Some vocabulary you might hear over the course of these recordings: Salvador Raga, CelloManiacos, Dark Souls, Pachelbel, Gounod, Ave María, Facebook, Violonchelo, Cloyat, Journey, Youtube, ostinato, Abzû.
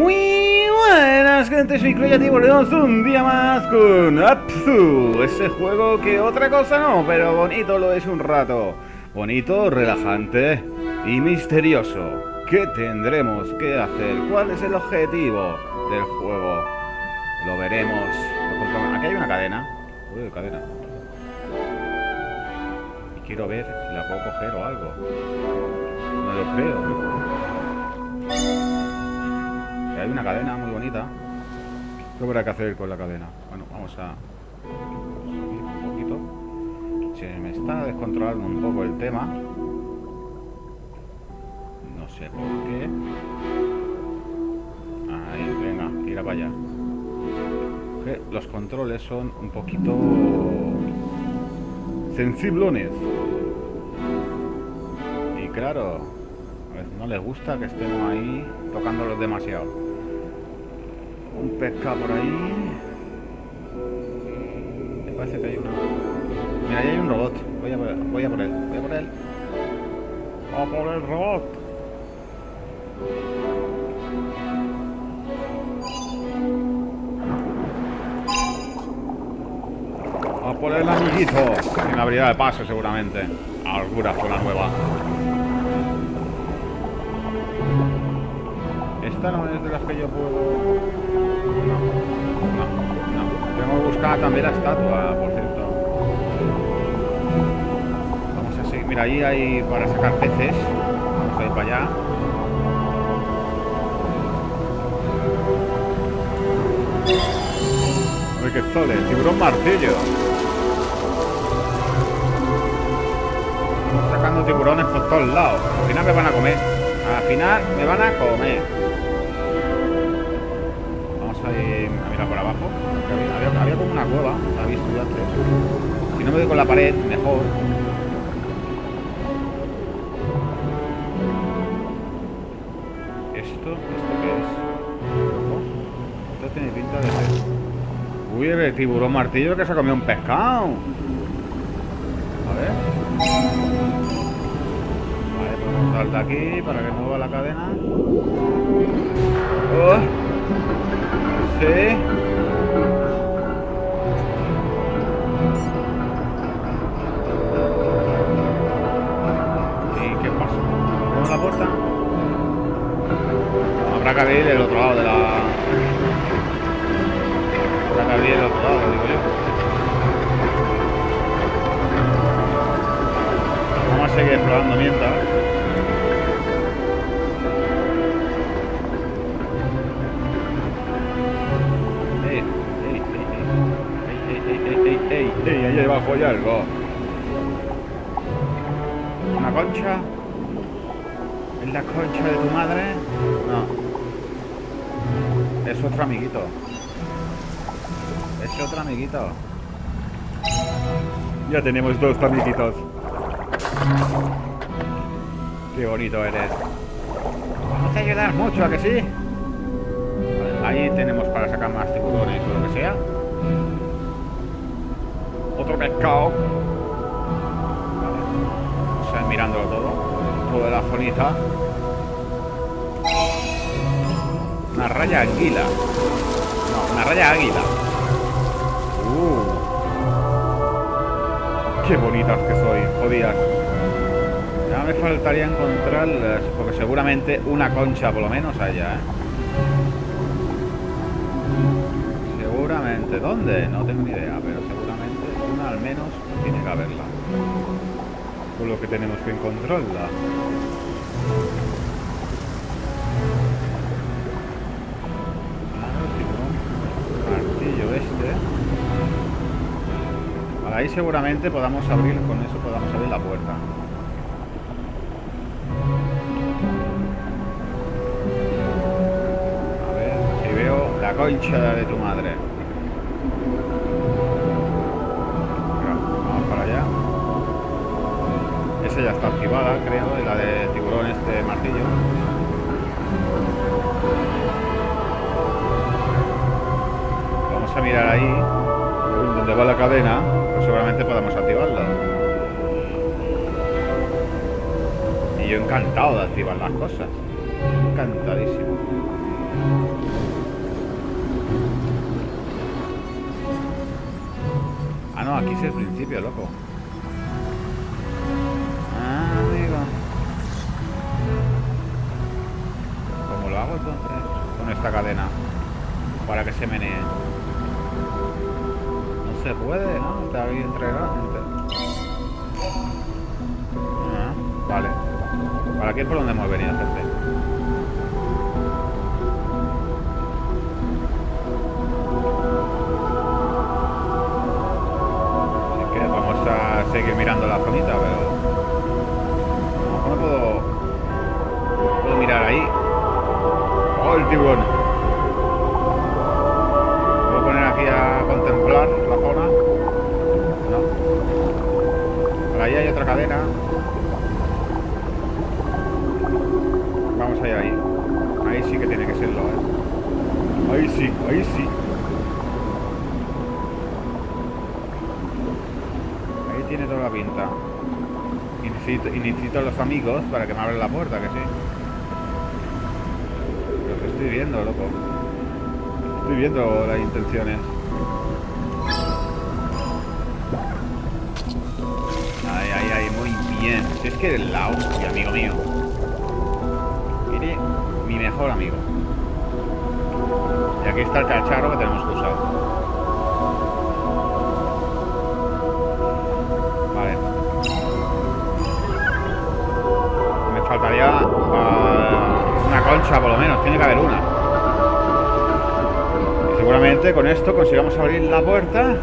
Muy buenas, gente, soy Cloyat y volvemos un día más con Abzû. Ese juego que otra cosa no, pero bonito lo es un rato. Bonito, relajante y misterioso. ¿Qué tendremos que hacer? ¿Cuál es el objetivo del juego? Lo veremos. Aquí hay una cadena. Uy, cadena. Y quiero ver si la puedo coger o algo. No lo creo, ¿no? Hay una cadena muy bonita. ¿Qué habrá que hacer con la cadena? Bueno, vamos a subir un poquito. Se me está descontrolando un poco el tema. No sé por qué. Ahí, venga, tira para allá. Que los controles son un poquito sensiblones. Y claro, no les gusta que estemos ahí tocándolos demasiado. Un pescado por ahí. Me parece que hay uno. Mira, ahí hay un robot. Voy a por él. ¡A por el robot! ¡A por el amiguito! Tiene habilidad de paso, seguramente. Alguna zona nueva. Esta no es de las que yo puedo... No. Tengo que buscar también la estatua, por cierto. Vamos a seguir. Mira, allí hay para sacar peces. Vamos a ir para allá. Uy, qué sole, tiburón martillo. Estamos sacando tiburones por todos lados. Al final me van a comer. Vamos a ir a mirar por abajo. Había como una cueva, la había estudiado antes. Si no me doy con la pared, mejor. ¿Esto qué es? Esto tiene pinta de ser... Uy, el tiburón martillo que se ha comido un pescado. A ver. Vale, pues salta aquí para que mueva la cadena. Sí. ¿Y qué pasa? ¿Abrimos la puerta? Habrá que abrir el otro lado de la... Habrá que abrir el otro lado, digo yo. Vamos a seguir explorando mientras. Abajo hay algo. ¿Una concha? ¿Es la concha de tu madre? No. Es otro amiguito. Ya tenemos dos amiguitos. Qué bonito eres. Vamos a ayudar mucho, ¿a que sí? Ahí tenemos para sacar más tiburones o lo que sea. Otro pescado. Vale. O sea, mirándolo todo. Toda la zonita. Una raya águila. No, una raya águila. Qué bonitas que soy, jodidas. Ya me faltaría encontrar, porque seguramente una concha por lo menos haya, ¿eh? Seguramente. ¿Dónde? No tengo ni idea, pero seguramente. Al menos tiene que haberla. Por lo que tenemos que encontrarla. Martillo este. Para ahí seguramente podamos abrir, con eso podamos abrir la puerta. A ver, si veo la concha de tu madre. Esa ya está activada, creo, la de tiburón este martillo. Vamos a mirar ahí, donde va la cadena, pues seguramente podamos activarla. Y yo encantado de activar las cosas. Encantadísimo. es el principio, loco. Ah, amigo. ¿Cómo lo hago entonces? Con esta cadena. Para que se menee. No se puede, ¿no? Está ahí entregado. Ah, vale. ¿Para qué es por donde hemos venido, gente? Seguir mirando la zonita, pero no puedo mirar ahí. ¡Oh, el tiburón! Voy a poner aquí a contemplar la zona. No. Por ahí hay otra cadena. Vamos allá, ahí. Ahí sí que tiene que serlo, ¿eh? Ahí sí, ahí sí. Tiene toda la pinta. Y necesito a los amigos para que me abran la puerta, que sí. Lo que estoy viendo, loco. Estoy viendo las intenciones. Ay, ay, ay, muy bien. Si es que del lado, mi amigo mío. Mire, mi mejor amigo. Y aquí está el cacharro que tenemos que usar. Faltaría una concha, por lo menos. Tiene que haber una. Y seguramente con esto consigamos abrir la puerta.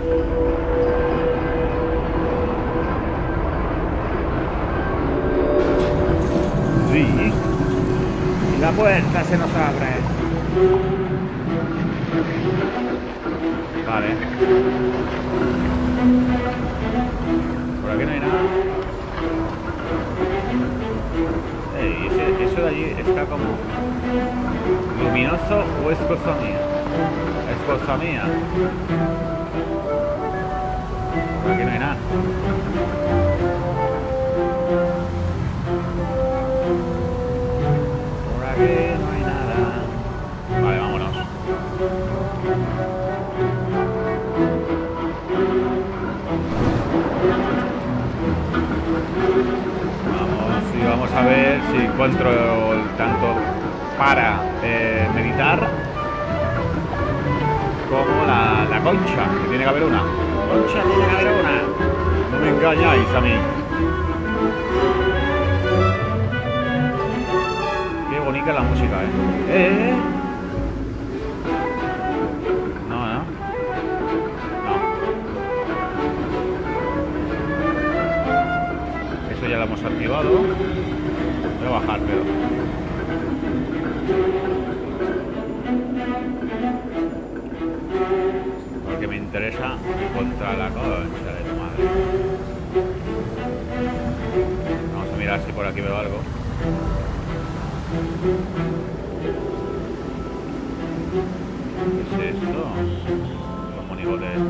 Sí. Y la puerta se nos abre. Vale. Por aquí no hay nada. Eso de allí está como luminoso o es cosa mía. Es cosa mía. Por aquí no hay nada. Por aquí no hay nada. Vale, vámonos. Vamos a ver si encuentro tanto para meditar como la concha, que tiene que haber una. Concha tiene que haber una. No me engañáis a mí. Qué bonita la música, ¿eh? ¿Eh? Ya lo hemos activado. Voy a bajar, pero porque me interesa encontrar la concha de tu madre. Vamos a mirar si por aquí veo algo. ¿Qué es esto? Los monigotes estos.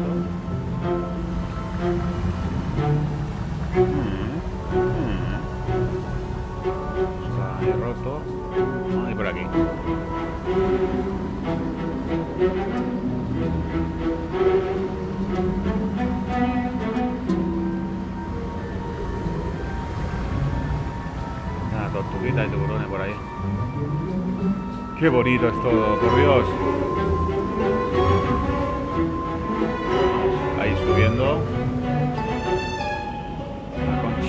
Roto. Ah, y por aquí. Ah, tortuguita y tiburones por ahí. Qué bonito es todo, por Dios. Ahí subiendo.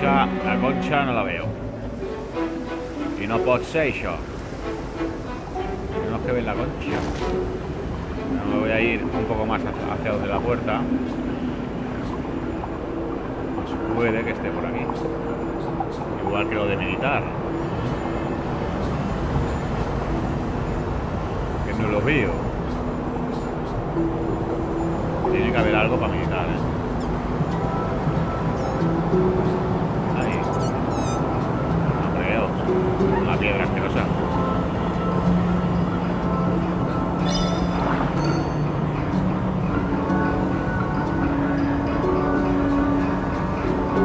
La concha no la veo. Y no pot ser yo. Tenemos que ver la concha. Bueno, me voy a ir un poco más hacia donde la puerta. Pues puede que esté por aquí. Igual que lo de meditar. Que no lo veo. Tiene que haber algo para meditar, ¿eh? La piedra asquerosa.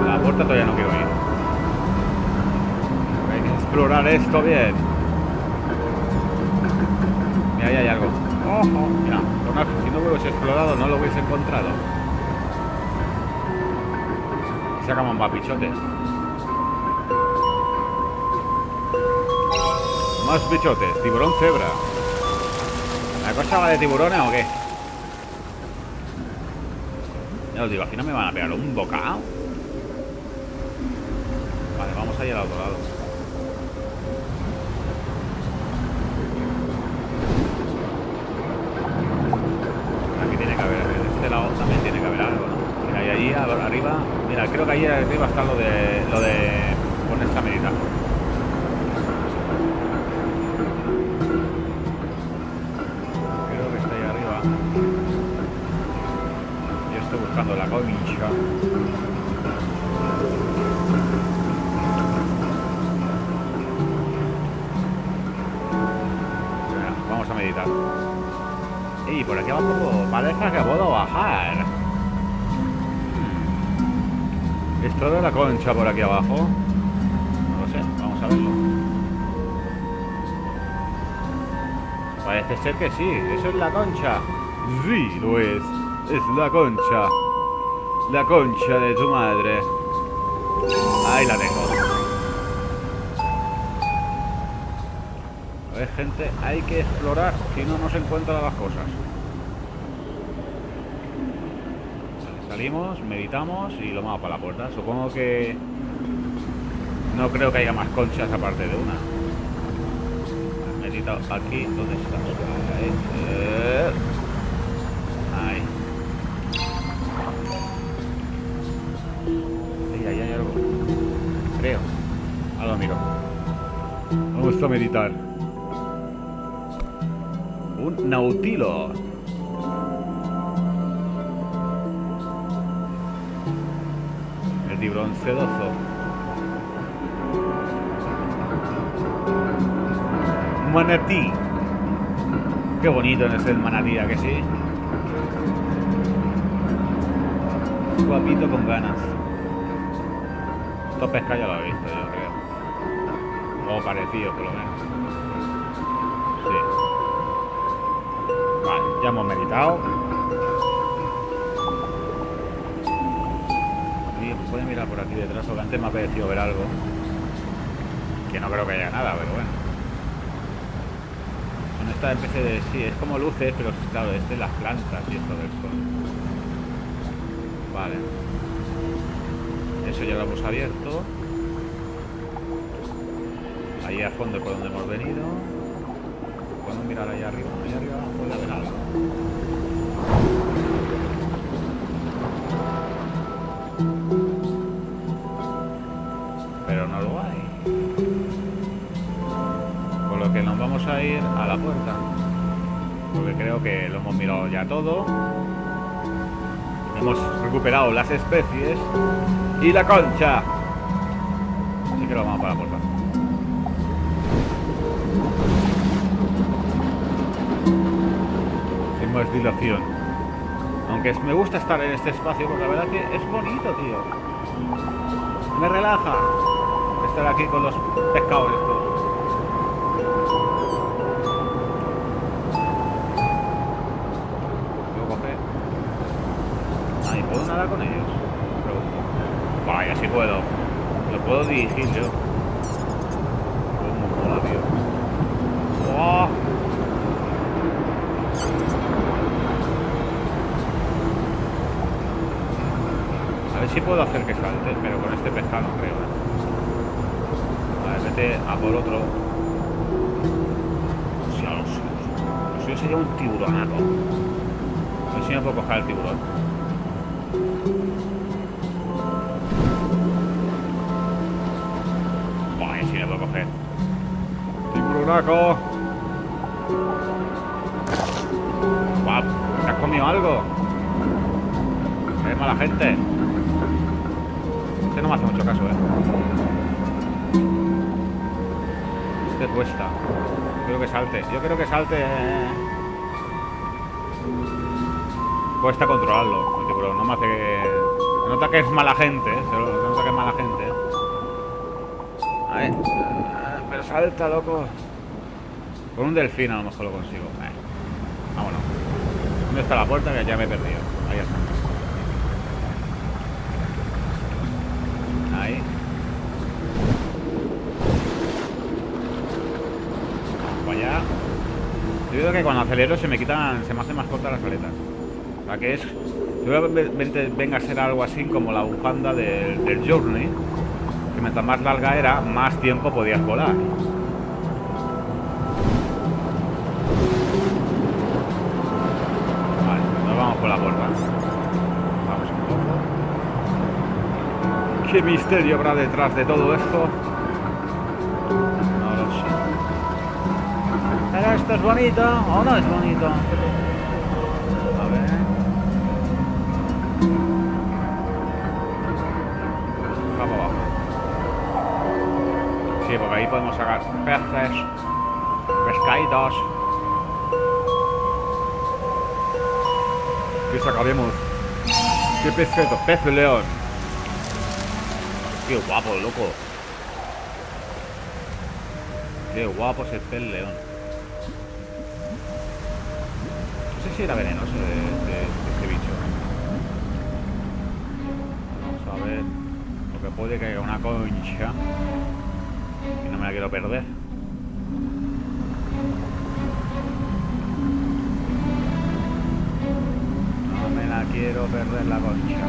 La puerta todavía no quiero ir. Hay que explorar esto bien. Mira, ahí hay algo. Ojo, mira, si no lo hubiese explorado no lo hubiese encontrado. Sacamos más bichotes. Más bichotes. Tiburón cebra. ¿La cosa va de tiburona o qué? Ya os digo, aquí no me van a pegar un bocado. Vale, vamos a ir al otro lado. Aquí tiene que haber, de este lado también tiene que haber algo, ¿no? Mira, y allí arriba, mira, creo que allí arriba está lo de poner esta medida. Creo que está ahí arriba. Yo estoy buscando la covincha. Y por aquí abajo parece que puedo bajar. ¿Es toda la concha por aquí abajo? No lo sé, vamos a verlo. Parece ser que sí, eso es la concha. Sí, lo es la concha. La concha de tu madre. Ahí la tengo. A ver, gente, hay que explorar, si no, no se encuentran las cosas. Vale, salimos, meditamos y lo vamos para la puerta. Supongo que no creo que haya más conchas aparte de una. Meditado aquí, ¿dónde está? Ahí. Ahí, ahí hay algo. Creo. Ahora lo miro. Me gusta meditar. Un nautilo. El tiburón sedoso. Manatí. Qué bonito es el manatí, ¿a que sí? Guapito con ganas. Estos pescados ya lo he visto, yo creo. O parecidos, por lo menos. Sí. Vale, ya hemos meditado. Y puede mirar por aquí detrás, porque antes me ha parecido ver algo. Que no creo que haya nada, pero bueno. Son esta especie de... sí, es como luces, pero claro, es de las plantas y esto del sol. Vale. Eso ya lo hemos abierto. Ahí a fondo es por donde hemos venido. Puedo mirar allá arriba puede haber algo. Pero no lo hay. Por lo que nos vamos a ir a la puerta. Porque creo que lo hemos mirado ya todo. Hemos recuperado las especies y la concha. Así que lo vamos para la puerta. Más dilación, aunque me gusta estar en este espacio porque la verdad es que es bonito, tío, me relaja estar aquí con los pescados estos. ¿Puedo coger? Ahí puedo nadar con ellos. Pero... vaya, sí puedo, lo puedo dirigir yo. Como mola, tío. ¡Oh! Sí puedo hacer que salte, pero con este pescado no creo. Vale, vete a por otro. O sea, los suyos sería un tiburonato. A ver si me puedo coger el tiburón. Vale, si me puedo coger. ¡Tiburonaco! ¡Guau! ¿Te has comido algo? ¡Qué mala gente! Este no me hace mucho caso, Este cuesta. Creo que salte. Yo creo que salte. Cuesta controlarlo, el tiburón. No me hace que... se nota que es mala gente, Se nota que es mala gente. A ver. Pero salta, loco. Con un delfín a lo mejor lo consigo. Vámonos. ¿Dónde está la puerta? Que ya me he perdido. Ahí está. Yo creo que cuando acelero se me quitan, se me hacen más cortas las aletas. La que es, yo venga a ser algo así como la bufanda del Journey, que mientras más larga era, más tiempo podías volar. ¿Qué misterio habrá detrás de todo esto? No lo sé. ¿Pero esto es bonito o no es bonito? A ver. Vamos abajo. Sí, porque ahí podemos sacar peces, pescaditos. ¿Qué sacaremos? ¿Qué pescado? Pez de león. Qué guapo, loco. Qué guapo es el pez león. No sé si era venenoso este bicho. Vamos a ver. Porque puede que haya una concha. Y no me la quiero perder. No me la quiero perder la concha.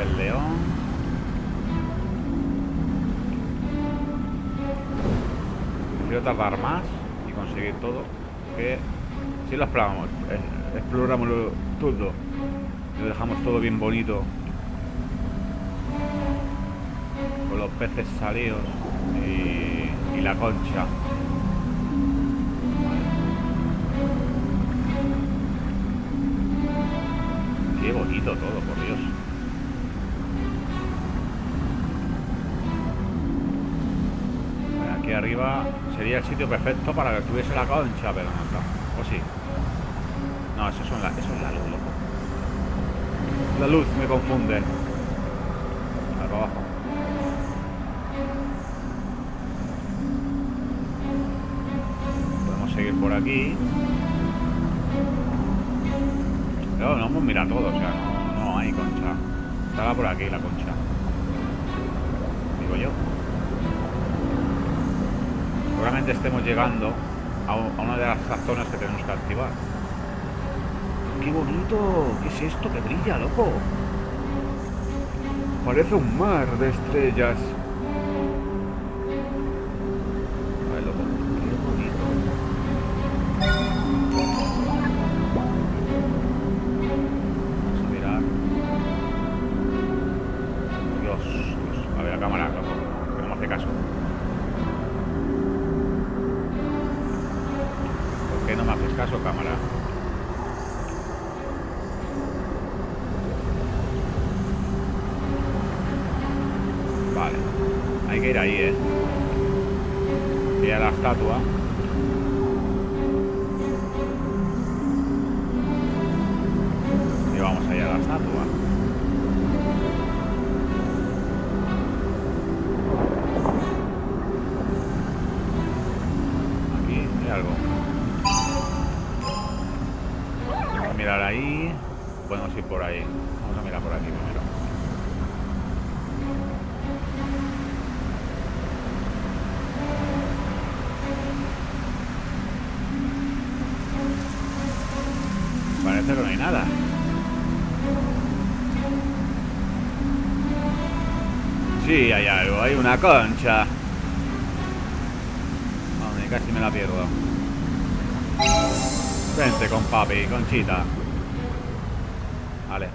El león. Prefiero tardar más y conseguir todo que si lo exploramos, todo y lo dejamos todo bien bonito con los peces salidos y la concha. Qué bonito todo, por Dios. Arriba sería el sitio perfecto para que tuviese la concha, pero no está. ¿O sí? No, eso es la luz, loco. La luz me confunde. Acá abajo. Podemos seguir por aquí. Pero no hemos mirado todo, o sea, no hay concha. Estaba por aquí la concha. Digo yo. Seguramente estemos llegando a una de las zonas que tenemos que activar. ¡Qué bonito! ¿Qué es esto que brilla, loco? Parece un mar de estrellas. A ver, loco. ¡Qué bonito! Vamos a mirar. Dios. A ver la cámara, loco. Que no me hace caso. No me haces caso, cámara. Vale, hay que ir ahí, Y a la estatua. Y vamos allá a la estatua. Aquí hay algo. Mirar ahí, podemos ir por ahí. Vamos a mirar por aquí primero. Parece que no hay nada. Sí, hay algo, hay una concha. Hombre, casi me la pierdo. Vente con papi, conchita. Vale.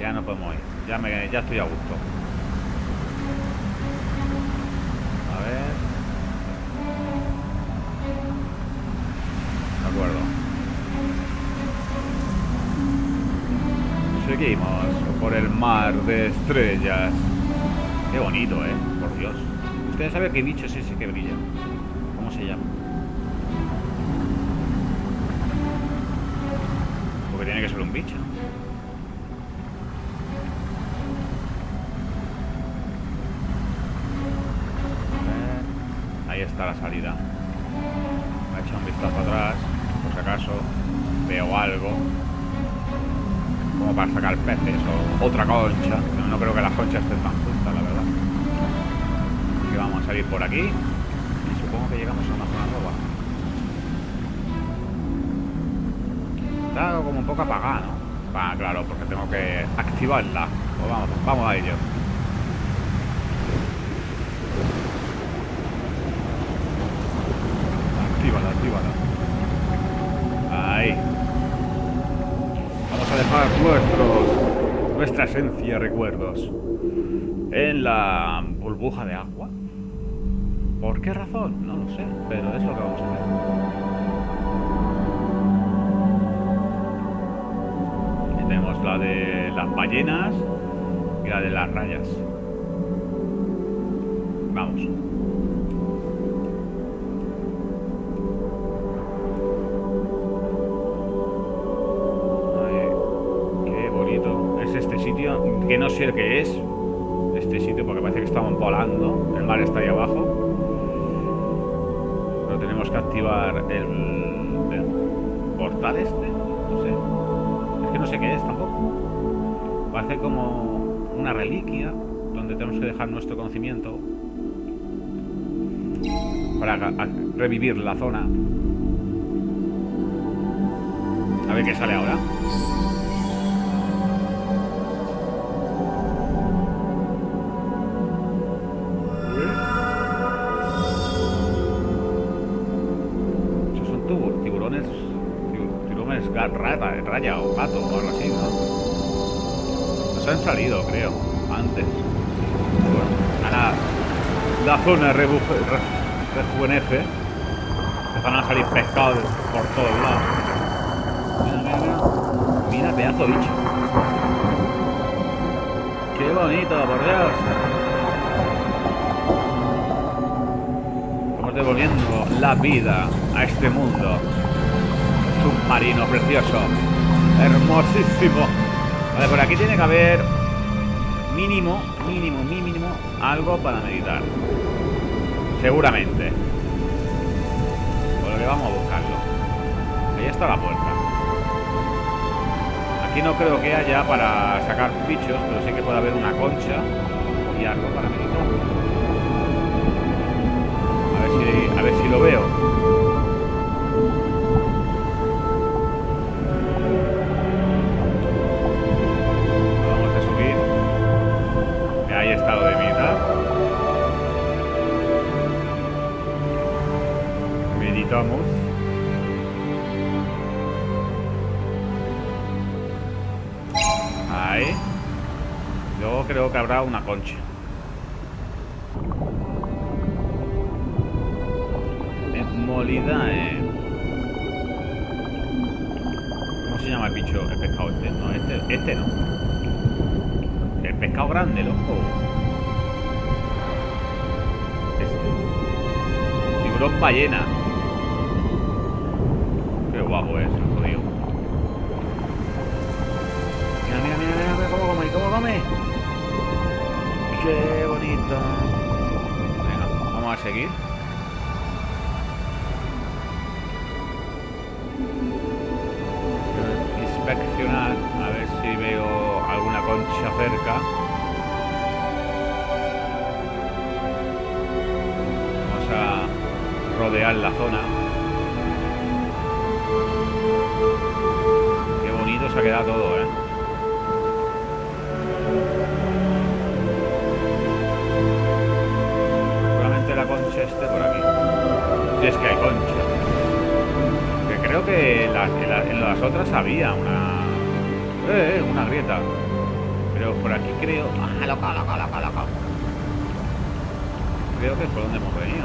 Ya no podemos ir. Ya estoy a gusto. A ver. De acuerdo. Seguimos por el mar de estrellas. Qué bonito, por Dios. Ustedes saben qué bicho es ese que brilla. ¿Cómo se llama? Tiene que ser un bicho. A ver. Ahí está la salida. Me he echado un vistazo atrás, por si acaso veo algo. Como para sacar peces o otra concha. No creo que las conchas estén tan juntas, la verdad. Así que vamos a salir por aquí. llegamos a una zona nueva. Está como un poco apagada, ¿no? Ah, claro, porque tengo que activarla. Pues vamos, vamos a ello. Actívala, actívala. Ahí. Vamos a dejar nuestra esencia, recuerdos, en la burbuja de agua. ¿Por qué razón? No lo sé, pero es lo que vamos a hacer. Aquí tenemos la de las ballenas y la de las rayas. Vamos. Que no sé el que es este sitio, porque parece que estamos volando. El mar está ahí abajo, pero tenemos que activar el portal este. No sé, es que no sé qué es tampoco. Parece como una reliquia donde tenemos que dejar nuestro conocimiento para revivir la zona. A ver qué sale ahora. Raya o gato o algo así, ¿no? Nos han salido, creo, antes. Bueno, nada, la zona rejuvenece. Empezaron a salir pescados por todos lados. Mira, mira, mira, pedazo bicho. Qué bonito, por Dios. Estamos devolviendo la vida a este mundo. Submarino precioso, hermosísimo. Vale, por aquí tiene que haber mínimo algo para meditar, seguramente, por lo que vamos a buscarlo. Ahí está la puerta. Aquí no creo que haya para sacar bichos, pero sí que puede haber una concha y algo para meditar. A ver si lo veo. Ahí. Yo creo que habrá una concha. Es molida, ¿Cómo se llama el bicho? El pescado este. No, este no. El pescado grande, loco. Este. Tiburón ballena. Guapo es, jodido. Mira, mira, mira, mira cómo come, cómo come. Qué bonito. Venga, vamos a seguir. Inspeccionar, a ver si veo alguna concha cerca. Vamos a rodear la zona. Se ha quedado todo, ¿eh? Seguramente la concha esté por aquí. Si es que hay concha. Que creo que en las otras había una... una grieta. Pero por aquí creo... ¡Ah, loca! Creo que es por donde hemos venido, ¿no?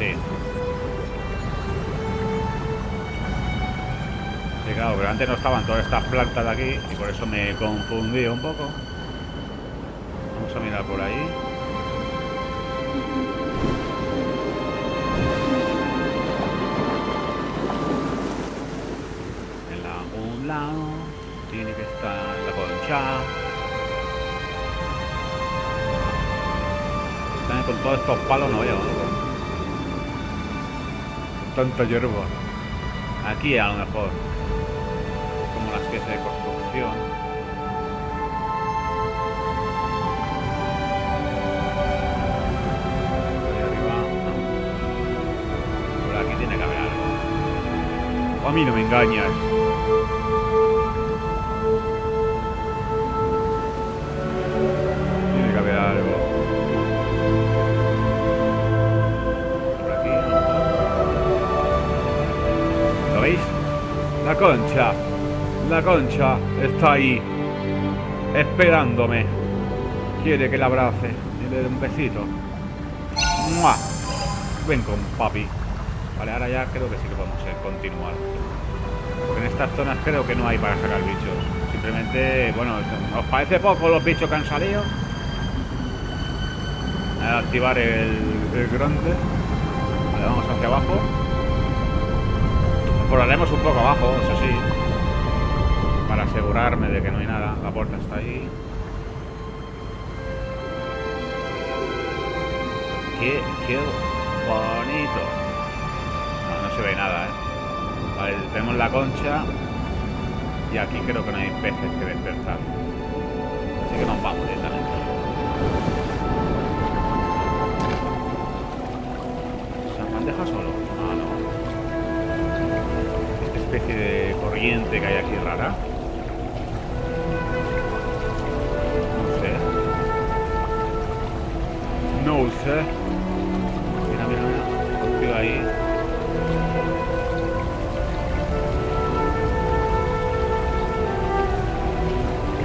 Sí. Claro, pero antes no estaban todas estas plantas de aquí y por eso me confundí un poco. Vamos a mirar por ahí. En algún lado tiene que estar la concha. También con todos estos palos no voy a volver. Tanta hierba. Aquí a lo mejor. De construcción. A mí no me engañan. Tiene que haber algo. Por aquí. ¿Lo veis? La concha. La concha está ahí. Esperándome. Quiere que la abrace. Y le dé un besito. ¡Mua! Ven con papi. Vale, ahora ya creo que sí que podemos continuar. Porque en estas zonas creo que no hay para sacar bichos. Simplemente, bueno, ¿os parece poco los bichos que han salido? A activar el grande. Vale, vamos hacia abajo. Exploraremos un poco abajo, eso sí. Para asegurarme de que no hay nada. La puerta está ahí. Qué bonito. No, no se ve nada, ¿eh? Vale, tenemos la concha. Y aquí creo que no hay peces que despertar. Así que nos vamos directamente. ¿Se han dejado solo? No, no. Esta especie de corriente que hay aquí rara. No sé. Mira, mira, mira. Contigo ahí.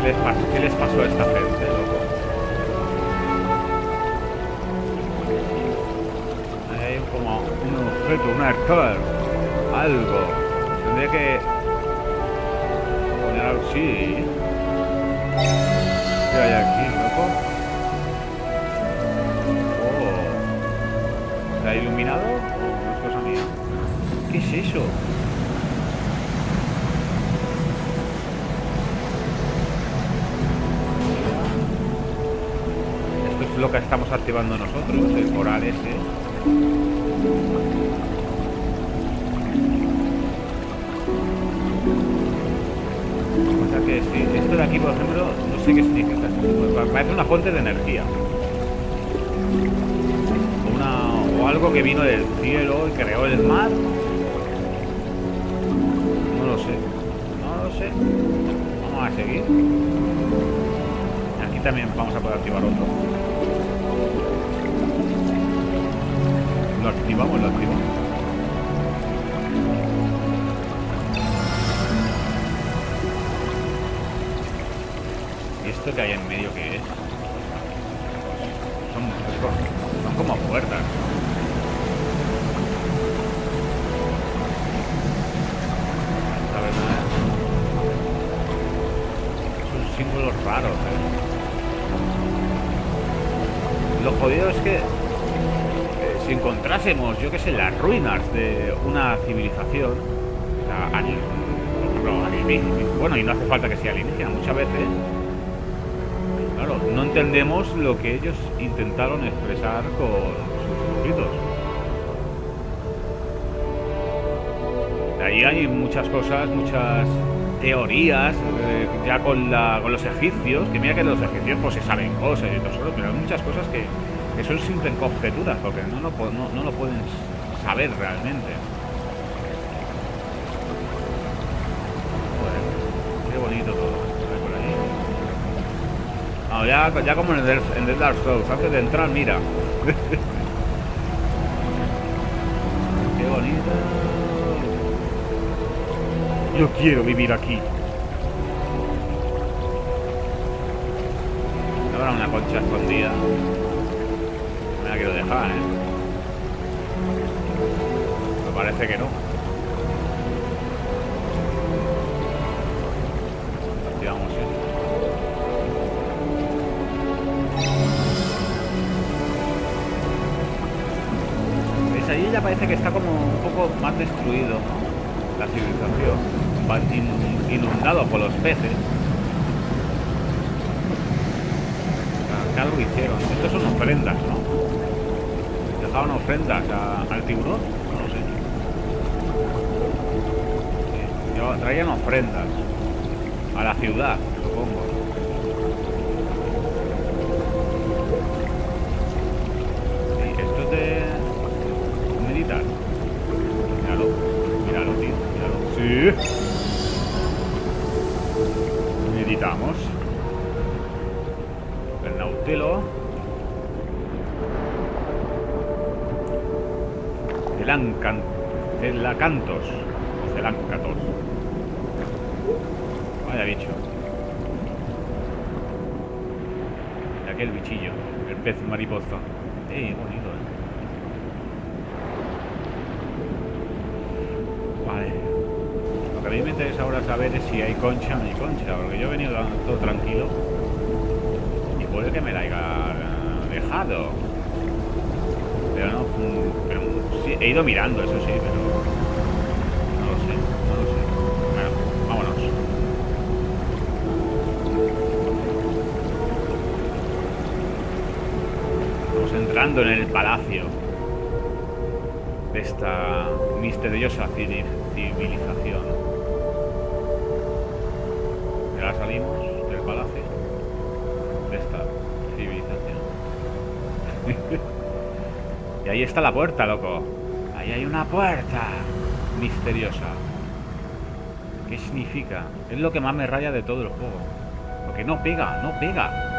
¿Qué les pasó a esta gente, loco? Ahí hay como un objeto, un arcade. Algo. Tendría que poner algo así. ¿Qué hay aquí, loco? ¿Está iluminado o es cosa mía? ¿Qué es eso? Esto es lo que estamos activando nosotros, el coral ese. O sea que si esto de aquí, por ejemplo, no sé qué significa. Parece una fuente de energía. Algo que vino del cielo y creó el mar. No lo sé. No lo sé. Vamos a seguir. Aquí también vamos a poder activar otro. Lo activamos, lo activamos. ¿Y esto que hay en medio qué es? Son como puertas. Símbolos raros, Lo jodido es que si encontrásemos, yo que sé, las ruinas de una civilización, o sea, bueno, y no hace falta que sea alienígena, muchas veces, claro, no entendemos lo que ellos intentaron expresar con sus escritos. Ahí hay muchas cosas, muchas teorías, ya con los egipcios, que mira que los egipcios pues se saben cosas y todo eso, pero hay muchas cosas que son simples conjeturas, porque no lo pueden saber realmente. Joder, qué bonito todo. A ver, por ahí. No, ya como en el Dark Souls, antes de entrar, mira. Qué bonito. Yo quiero vivir aquí. Habrá una concha escondida. No me la quiero dejar, ¿eh? Me parece que no. Activamos esto. ¿Veis? Allí ya parece que está como un poco más destruido, ¿no? La civilización va inundado por los peces. Algo hicieron. Estos son ofrendas, ¿no? Dejaban ofrendas al tiburón. No lo sé. Yo, traían ofrendas a la ciudad, supongo. Sí, esto es de militar. Míralo, tío. Sí, Celancantos. O Celancatos. Vaya bicho. De aquel bichillo. El pez mariposa. Bonito, Vale. Lo que a mí me interesa ahora saber es si hay concha o no hay concha. Porque yo he venido todo tranquilo. Y puede que me la haya dejado. Pero no. Pero sí, he ido mirando, eso sí, pero. Entrando en el palacio de esta misteriosa civilización. Ya salimos del palacio de esta civilización. Y ahí está la puerta, loco. Ahí hay una puerta misteriosa. ¿Qué significa? Es lo que más me raya de todo el juego. Porque no pega, no pega.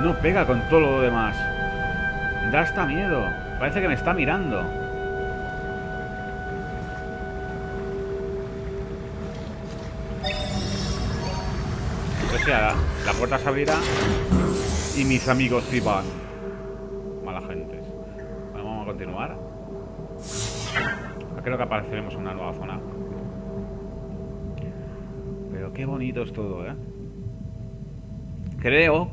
No pega con todo lo demás. Da hasta miedo. Parece que me está mirando. O sea, la puerta se abrirá y mis amigos se van. Mala gente. Bueno, vamos a continuar. Creo que apareceremos en una nueva zona. Pero qué bonito es todo, ¿eh? Creo.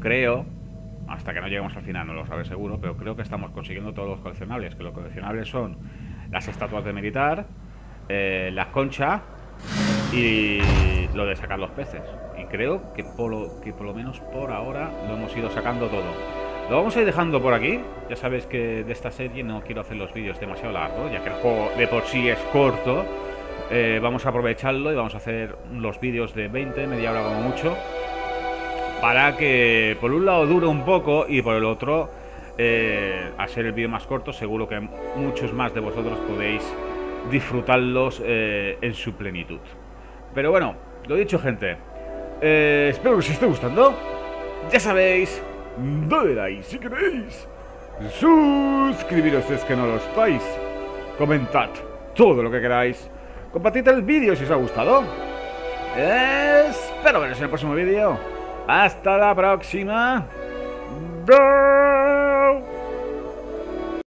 Hasta que no lleguemos al final, no lo sabré seguro, pero creo que estamos consiguiendo todos los coleccionables. Que los coleccionables son las estatuas de meditar, las conchas y lo de sacar los peces. Y creo que por lo menos por ahora lo hemos ido sacando todo. Lo vamos a ir dejando por aquí. Ya sabéis que de esta serie no quiero hacer los vídeos demasiado largos, ya que el juego de por sí es corto. Vamos a aprovecharlo y vamos a hacer los vídeos de 20, media hora como mucho. Para que por un lado dure un poco y por el otro, al ser el vídeo más corto, seguro que muchos más de vosotros podéis disfrutarlos en su plenitud. Pero bueno, lo dicho, gente, espero que os esté gustando. Ya sabéis, dadle like si queréis, suscribiros si es que no lo estáis, comentad todo lo que queráis, compartid el vídeo si os ha gustado. Espero veros en el próximo vídeo. Hasta la próxima. ¡Bye!